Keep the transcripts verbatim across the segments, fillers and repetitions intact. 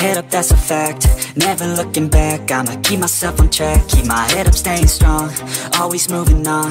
head up, that's a fact. Never looking back, I'ma keep myself on track. Keep my head up, staying strong, always moving on.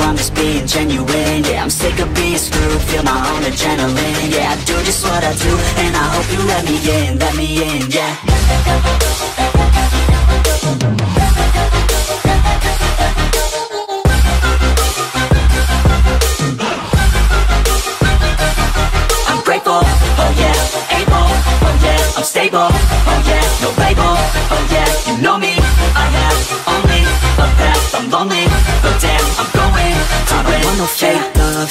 I'm just being genuine. Yeah, I'm sick of being screwed, feel my own adrenaline. Yeah, I do just what I do, and I hope you let me in, let me in, yeah. I'm stable, oh yeah, no label, oh yeah, you know me. I have only a path, I'm lonely, but damn, I'm going to win. I don't want no fake love,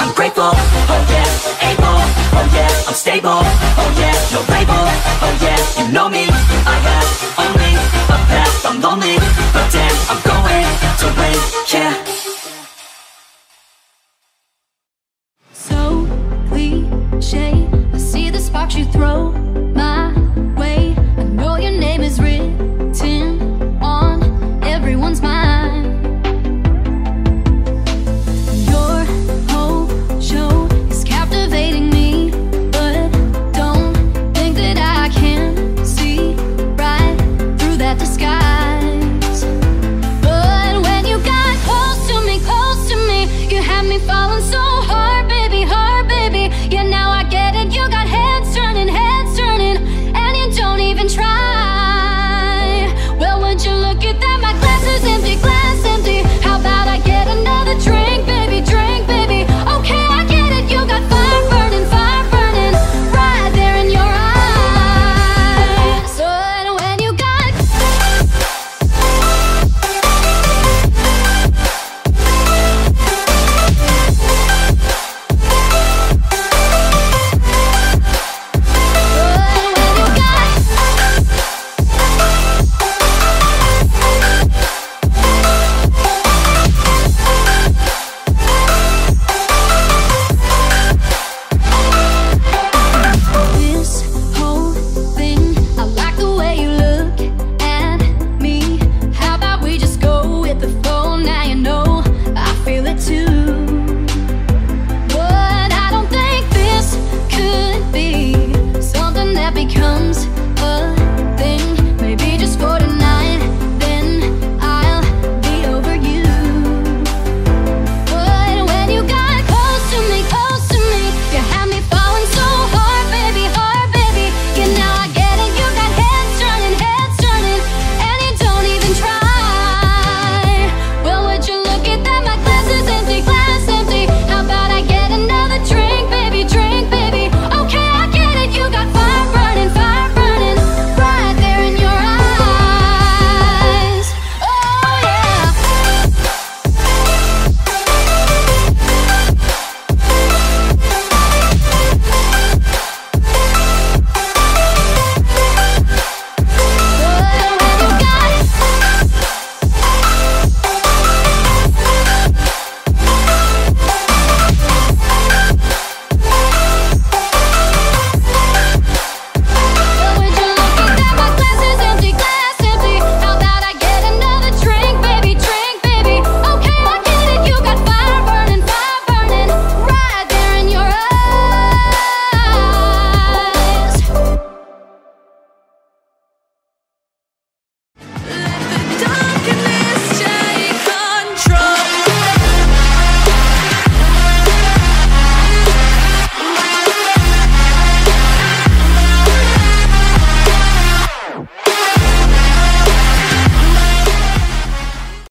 I'm grateful, oh yeah, able, oh yeah, I'm stable, oh yeah, no label, oh yeah, you know me. I have only a path, I'm lonely, but damn, I'm going to win, yeah. So cliche, I see the sparks you throw.